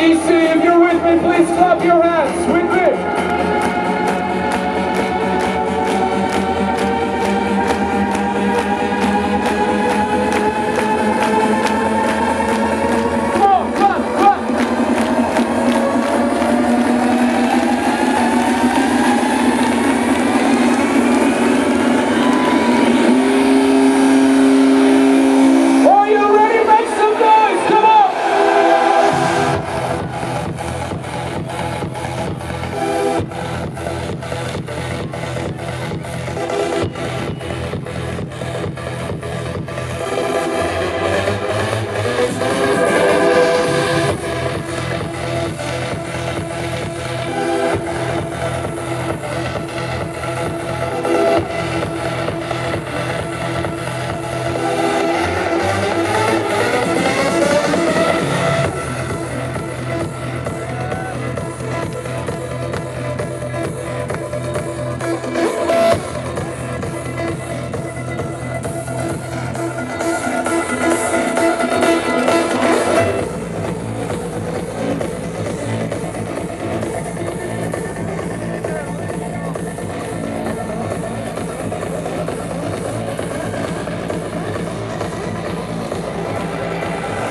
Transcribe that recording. ADC, if you're with me, please clap your hands.